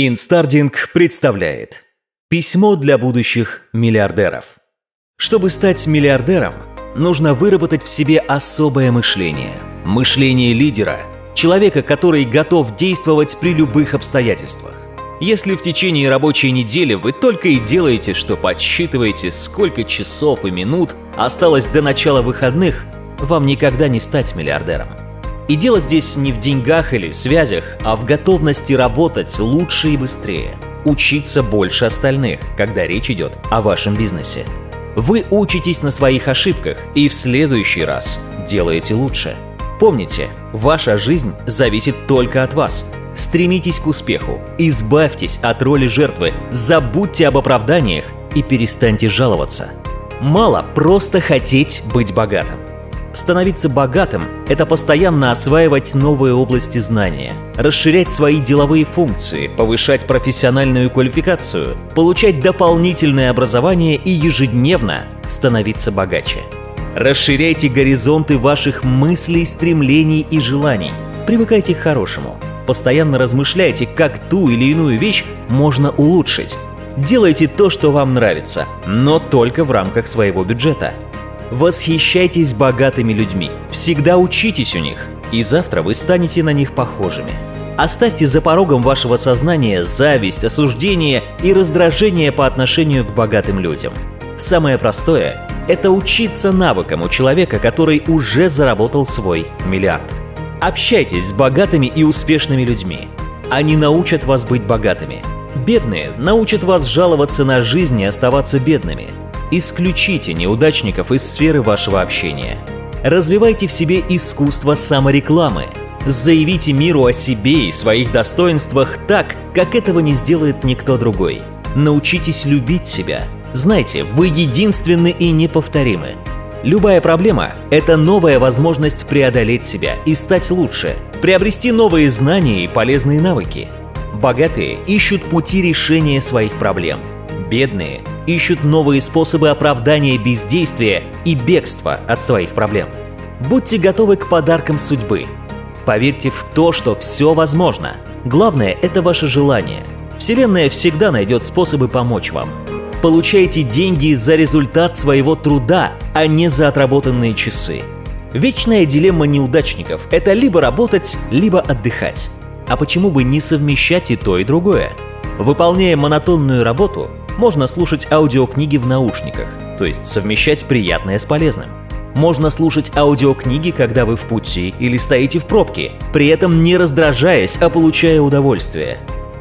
Instarding представляет письмо для будущих миллиардеров. Чтобы стать миллиардером, нужно выработать в себе особое мышление. Мышление лидера, человека, который готов действовать при любых обстоятельствах. Если в течение рабочей недели вы только и делаете, что подсчитываете, сколько часов и минут осталось до начала выходных, вам никогда не стать миллиардером. И дело здесь не в деньгах или связях, а в готовности работать лучше и быстрее, учиться больше остальных, когда речь идет о вашем бизнесе. Вы учитесь на своих ошибках и в следующий раз делаете лучше. Помните, ваша жизнь зависит только от вас. Стремитесь к успеху, избавьтесь от роли жертвы, забудьте об оправданиях и перестаньте жаловаться. Мало просто хотеть быть богатым. Становиться богатым – это постоянно осваивать новые области знания, расширять свои деловые функции, повышать профессиональную квалификацию, получать дополнительное образование и ежедневно становиться богаче. Расширяйте горизонты ваших мыслей, стремлений и желаний. Привыкайте к хорошему. Постоянно размышляйте, как ту или иную вещь можно улучшить. Делайте то, что вам нравится, но только в рамках своего бюджета. Восхищайтесь богатыми людьми, всегда учитесь у них, и завтра вы станете на них похожими. Оставьте за порогом вашего сознания зависть, осуждение и раздражение по отношению к богатым людям. Самое простое – это учиться навыкам у человека, который уже заработал свой миллиард. Общайтесь с богатыми и успешными людьми. Они научат вас быть богатыми. Бедные научат вас жаловаться на жизнь и оставаться бедными. Исключите неудачников из сферы вашего общения. Развивайте в себе искусство саморекламы. Заявите миру о себе и своих достоинствах так, как этого не сделает никто другой. Научитесь любить себя. Знайте, вы единственны и неповторимы. Любая проблема – это новая возможность преодолеть себя и стать лучше, приобрести новые знания и полезные навыки. Богатые ищут пути решения своих проблем. Бедные ищут новые способы оправдания бездействия и бегства от своих проблем. Будьте готовы к подаркам судьбы. Поверьте в то, что все возможно. Главное – это ваше желание. Вселенная всегда найдет способы помочь вам. Получайте деньги за результат своего труда, а не за отработанные часы. Вечная дилемма неудачников – это либо работать, либо отдыхать. А почему бы не совмещать и то, и другое? Выполняя монотонную работу, можно слушать аудиокниги в наушниках, то есть совмещать приятное с полезным. Можно слушать аудиокниги, когда вы в пути или стоите в пробке, при этом не раздражаясь, а получая удовольствие.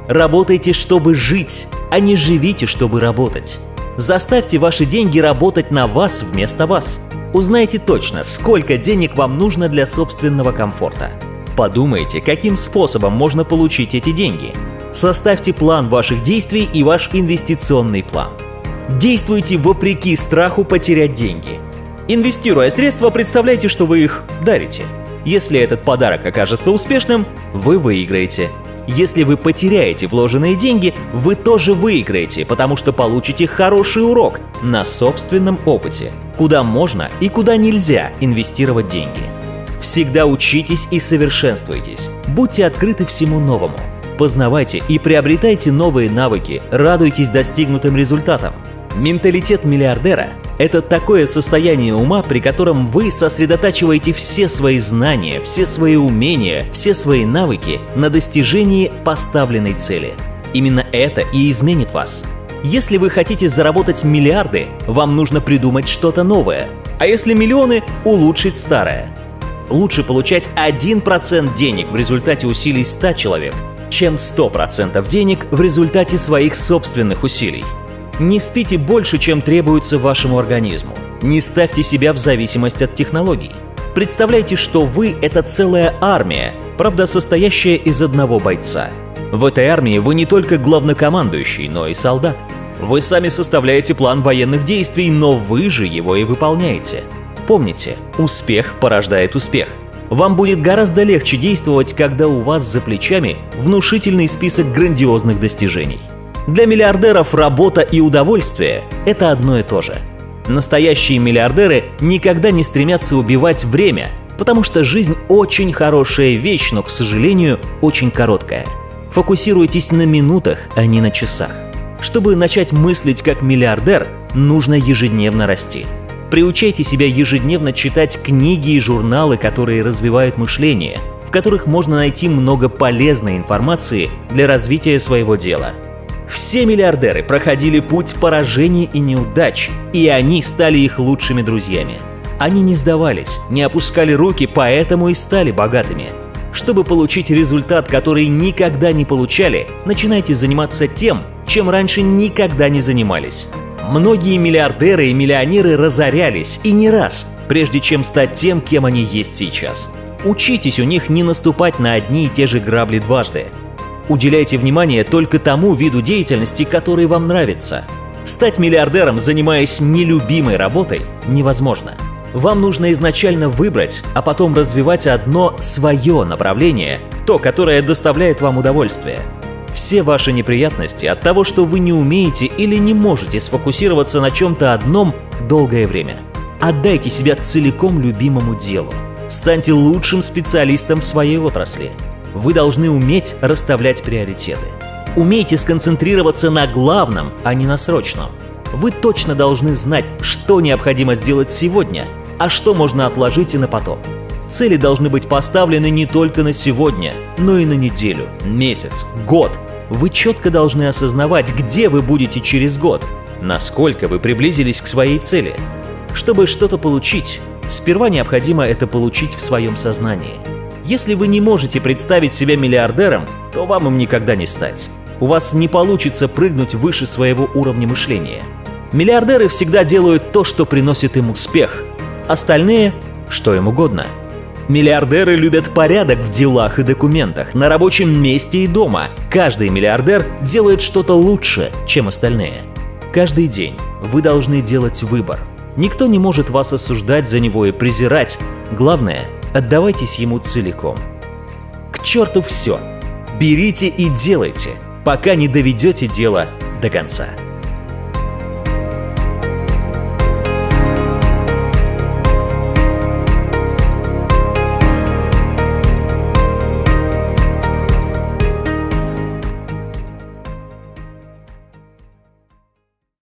Работайте, чтобы жить, а не живите, чтобы работать. Заставьте ваши деньги работать на вас вместо вас. Узнайте точно, сколько денег вам нужно для собственного комфорта. Подумайте, каким способом можно получить эти деньги. Составьте план ваших действий и ваш инвестиционный план. Действуйте вопреки страху потерять деньги. Инвестируя средства, представляйте, что вы их дарите. Если этот подарок окажется успешным, вы выиграете. Если вы потеряете вложенные деньги, вы тоже выиграете, потому что получите хороший урок на собственном опыте, куда можно и куда нельзя инвестировать деньги. Всегда учитесь и совершенствуйтесь. Будьте открыты всему новому. Познавайте и приобретайте новые навыки, радуйтесь достигнутым результатам. Менталитет миллиардера – это такое состояние ума, при котором вы сосредотачиваете все свои знания, все свои умения, все свои навыки на достижении поставленной цели. Именно это и изменит вас. Если вы хотите заработать миллиарды, вам нужно придумать что-то новое, а если миллионы – улучшить старое. Лучше получать 1% денег в результате усилий 100 человек, чем 100% денег в результате своих собственных усилий. Не спите больше, чем требуется вашему организму. Не ставьте себя в зависимость от технологий. Представляйте, что вы – это целая армия, правда, состоящая из одного бойца. В этой армии вы не только главнокомандующий, но и солдат. Вы сами составляете план военных действий, но вы же его и выполняете. Помните, успех порождает успех. Вам будет гораздо легче действовать, когда у вас за плечами внушительный список грандиозных достижений. Для миллиардеров работа и удовольствие – это одно и то же. Настоящие миллиардеры никогда не стремятся убивать время, потому что жизнь очень хорошая вещь, но, к сожалению, очень короткая. Фокусируйтесь на минутах, а не на часах. Чтобы начать мыслить как миллиардер, нужно ежедневно расти. Приучайте себя ежедневно читать книги и журналы, которые развивают мышление, в которых можно найти много полезной информации для развития своего дела. Все миллиардеры проходили путь поражений и неудач, и они стали их лучшими друзьями. Они не сдавались, не опускали руки, поэтому и стали богатыми. Чтобы получить результат, который никогда не получали, начинайте заниматься тем, чем раньше никогда не занимались. Многие миллиардеры и миллионеры разорялись, и не раз, прежде чем стать тем, кем они есть сейчас. Учитесь у них не наступать на одни и те же грабли дважды. Уделяйте внимание только тому виду деятельности, который вам нравится. Стать миллиардером, занимаясь нелюбимой работой, невозможно. Вам нужно изначально выбрать, а потом развивать одно свое направление, то, которое доставляет вам удовольствие. Все ваши неприятности от того, что вы не умеете или не можете сфокусироваться на чем-то одном долгое время. Отдайте себя целиком любимому делу. Станьте лучшим специалистом в своей отрасли. Вы должны уметь расставлять приоритеты. Умейте сконцентрироваться на главном, а не на срочном. Вы точно должны знать, что необходимо сделать сегодня, а что можно отложить и на потом. Цели должны быть поставлены не только на сегодня, но и на неделю, месяц, год. Вы четко должны осознавать, где вы будете через год, насколько вы приблизились к своей цели. Чтобы что-то получить, сперва необходимо это получить в своем сознании. Если вы не можете представить себя миллиардером, то вам им никогда не стать. У вас не получится прыгнуть выше своего уровня мышления. Миллиардеры всегда делают то, что приносит им успех. Остальные – что им угодно. Миллиардеры любят порядок в делах и документах, на рабочем месте и дома. Каждый миллиардер делает что-то лучше, чем остальные. Каждый день вы должны делать выбор. Никто не может вас осуждать за него и презирать. Главное – отдавайтесь ему целиком. К черту все! Берите и делайте, пока не доведете дело до конца.